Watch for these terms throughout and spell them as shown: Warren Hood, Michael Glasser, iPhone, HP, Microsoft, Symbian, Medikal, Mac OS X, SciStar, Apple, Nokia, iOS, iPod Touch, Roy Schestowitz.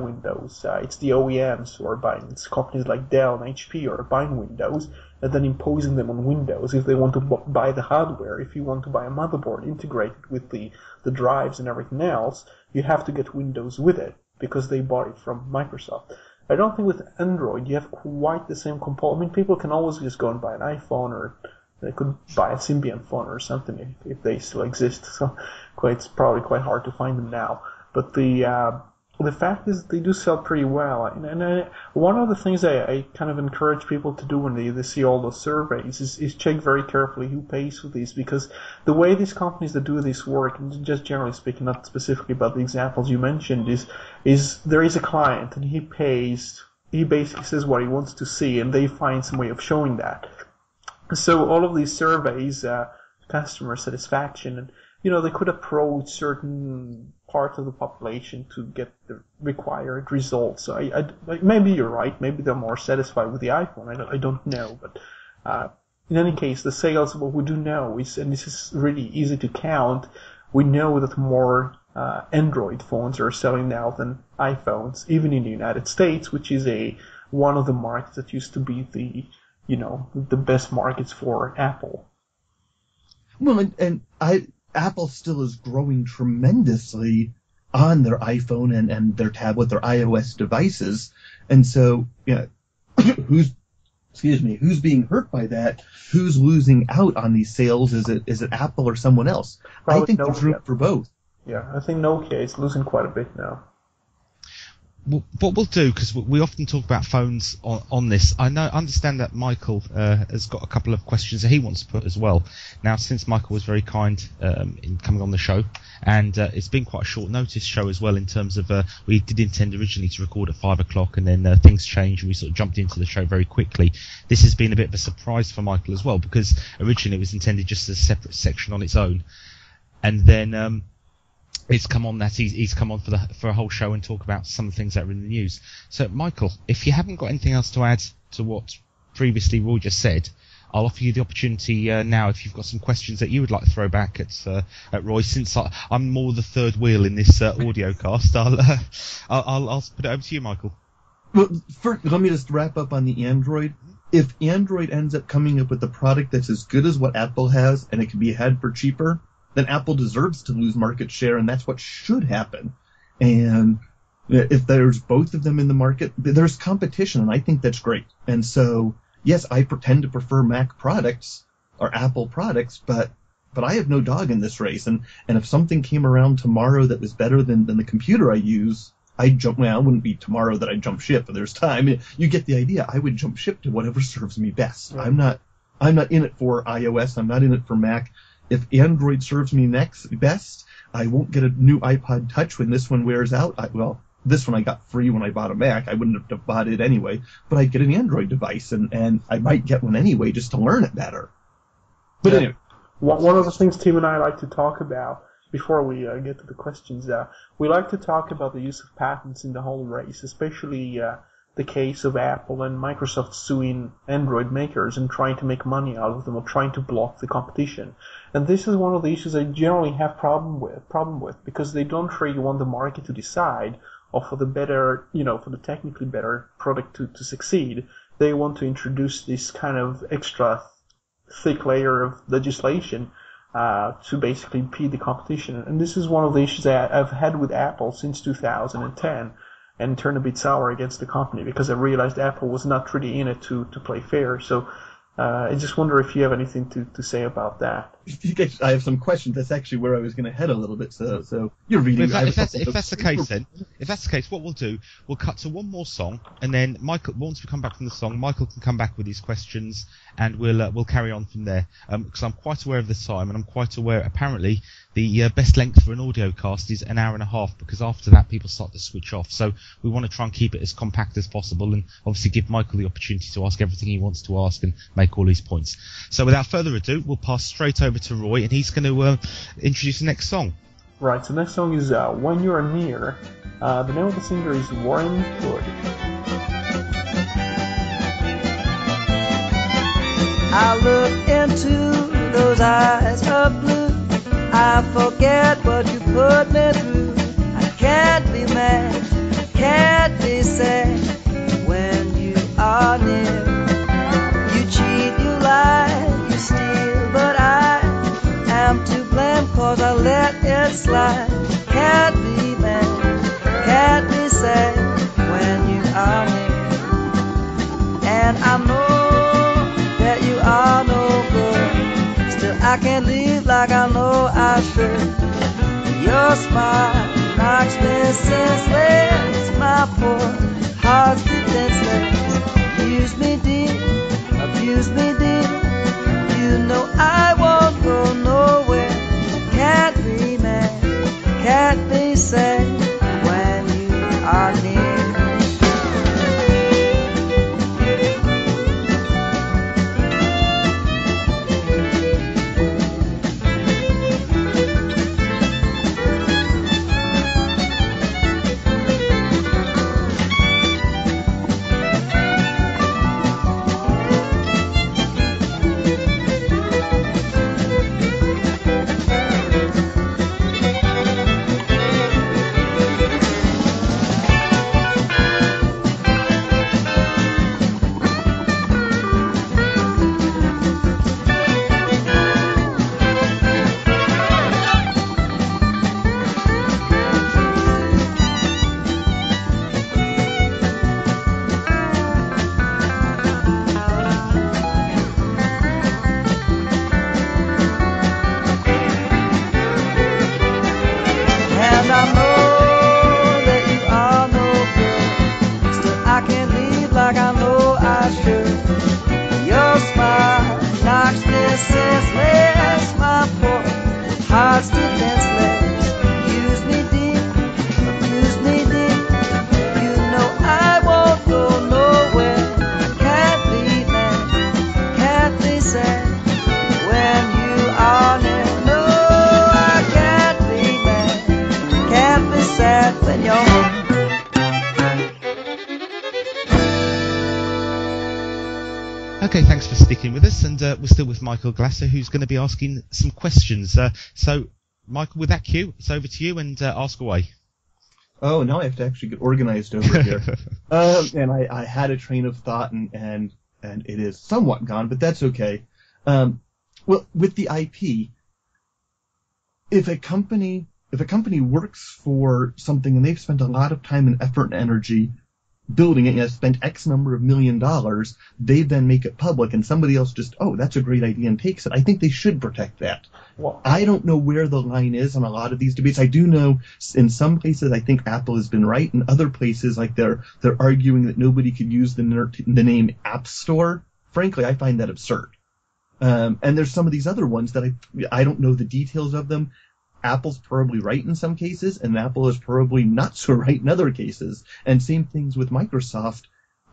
Windows. It's the OEMs who are buying. It's companies like Dell and HP are buying Windows and then imposing them on Windows if they want to buy the hardware. If you want to buy a motherboard integrated with the drives and everything else, you have to get Windows with it because they bought it from Microsoft. I don't think with Android you have quite the same component. I mean, people can always just go and buy an iPhone, or they could buy a Symbian phone or something if they still exist. So it's probably quite hard to find them now. But the fact is they do sell pretty well. And one of the things I kind of encourage people to do when they see all those surveys is check very carefully who pays for these, because the way these companies that do this work, and just generally speaking, not specifically about the examples you mentioned, is there is a client and he pays, he basically says what he wants to see, and they find some way of showing that. So all of these surveys, customer satisfaction, and they could approach certain parts of the population to get the required results. So maybe you're right. Maybe they're more satisfied with the iPhone. I don't know. But in any case, the sales, what we do know is, and this is really easy to count, we know that more Android phones are selling now than iPhones, even in the United States, which is one of the markets that used to be the best markets for Apple. Well, Apple still is growing tremendously on their iPhone and their tablet, their iOS devices. And so, who's being hurt by that? Who's losing out on these sales? Is it Apple or someone else? Probably I think there's room for both. Yeah, I think Nokia is losing quite a bit now. What we'll do, because we often talk about phones on this, I understand that Michael has got a couple of questions that he wants to put as well. Now, since Michael was very kind in coming on the show, and it's been quite a short notice show as well in terms of we did intend originally to record at 5 o'clock, and then things changed and we sort of jumped into the show very quickly. This has been a bit of a surprise for Michael as well, because originally it was intended just as a separate section on its own. And then... it's come on that he's come on for a whole show and talk about some things that are in the news. So, Michael, if you haven't got anything else to add to what previously Roy just said, I'll offer you the opportunity now if you've got some questions that you would like to throw back at Roy. Since I'm more the third wheel in this audio cast, I'll put it over to you, Michael. Well, first, let me just wrap up on the Android. If Android ends up coming up with a product that's as good as what Apple has and it can be had for cheaper, then Apple deserves to lose market share, and that's what should happen. And if there's both of them in the market, there's competition, and I think that's great. And so, yes, I pretend to prefer Mac products or Apple products, but I have no dog in this race. And if something came around tomorrow that was better than the computer I use, I'd jump. Well, it wouldn't be tomorrow that I'd jump ship, but there's time. You get the idea. I would jump ship to whatever serves me best. Right. I'm not in it for iOS. I'm not in it for Mac. If Android serves me best, I won't get a new iPod Touch when this one wears out. This one I got free when I bought a Mac. I wouldn't have bought it anyway, but I'd get an Android device, and I might get one anyway just to learn it better. But anyway. One of the things Tim and I like to talk about before we get to the questions, we like to talk about the use of patents in the whole race, especially the case of Apple and Microsoft suing Android makers and trying to make money out of them or trying to block the competition. And this is one of the issues I generally have problem with because they don't really want the market to decide or for the better, for the technically better product to succeed. They want to introduce this kind of extra thick layer of legislation to basically impede the competition. And this is one of the issues that I've had with Apple since 2010. And turn a bit sour against the company because I realized Apple was not really in it to play fair. So I just wonder if you have anything to say about that. I have some questions. That's actually where I was going to head a little bit. So you're reading. If that's the case, what we'll do, we'll cut to one more song, and then Michael. Once we come back from the song, Michael can come back with his questions, and we'll carry on from there. Because I'm quite aware of the time, and I'm quite aware apparently the best length for an audio cast is an hour and a half, because after that people start to switch off. So we want to try and keep it as compact as possible, and obviously give Michael the opportunity to ask everything he wants to ask and make all these points. So without further ado, we'll pass straight over to Roy, and he's going to introduce the next song. Right, so the next song is When You're Near. The name of the singer is Warren Hood. I look into those eyes of blue. I forget what you put me through. I can't be mad. like I know I should. Your smile knocks me senseless, my poor heart's defenseless. Abuse me dear, abuse me dear, you know I won't go nowhere. Can't be mad, can't be sad when you are near. Okay, thanks for sticking with us, and we're still with Michael Glasser, who's going to be asking some questions. So, Michael, with that cue, it's over to you, and ask away. Oh, now I have to actually get organized over here. And I had a train of thought, and it is somewhat gone, but that's okay. Well, with the IP, if a company works for something and they've spent a lot of time and effort and energy building it and has spent X number of $1,000,000, they then make it public and somebody else just, oh, that's a great idea, and takes it. I think they should protect that. Well, I don't know where the line is on a lot of these debates. I do know in some places I think Apple has been right. In other places, like they're arguing that nobody could use the name App Store. Frankly, I find that absurd. And there's some of these other ones that I don't know the details of them. Apple's probably right in some cases, and Apple is probably not so right in other cases. And same things with Microsoft.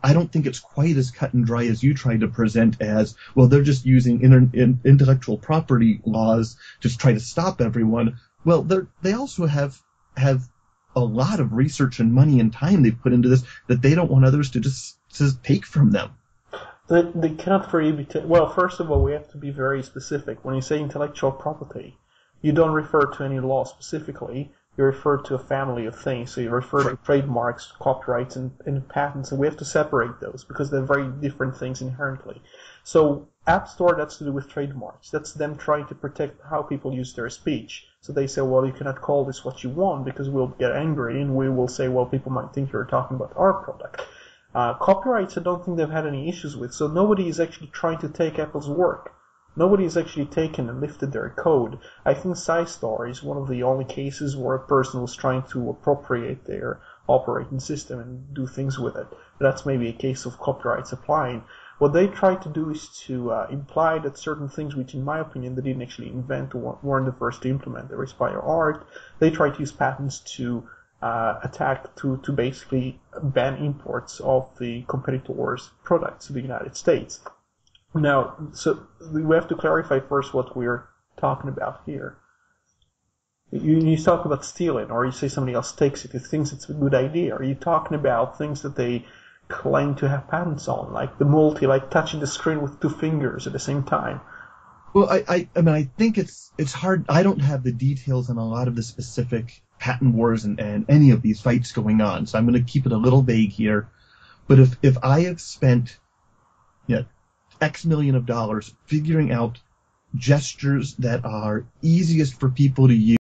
I don't think it's quite as cut and dry as you tried to present as, well, they're just using intellectual property laws to try to stop everyone. Well, they also have a lot of research and money and time they've put into this that they don't want others to just take from them. The contrary, well, first of all, we have to be very specific. When you say intellectual property, you don't refer to any law specifically. You refer to a family of things. So you refer to trademarks, copyrights, and patents. And we have to separate those because they're very different things inherently. So App Store, that's to do with trademarks. That's them trying to protect how people use their speech. So they say, well, you cannot call this what you want because we'll get angry and we will say, well, people might think you're talking about our product. Copyrights, I don't think they've had any issues with. So nobody is actually trying to take Apple's work. Nobody has actually taken and lifted their code. I think SciStar is one of the only cases where a person was trying to appropriate their operating system and do things with it. But that's maybe a case of copyrights applying. What they tried to do is to imply that certain things, which in my opinion they didn't actually invent or weren't the first to implement, they were inspired art. They tried to use patents to attack, to basically ban imports of the competitors' products to the United States. Now, so we have to clarify first what we're talking about here. You talk about stealing, or you say somebody else takes it, you thinks it's a good idea. Are you talking about things that they claim to have patents on, like the multi, like touching the screen with two fingers at the same time? Well, I mean, I think it's hard. I don't have the details on a lot of the specific patent wars and any of these fights going on, so I'm going to keep it a little vague here. But if I have spent, X million of dollars figuring out gestures that are easiest for people to use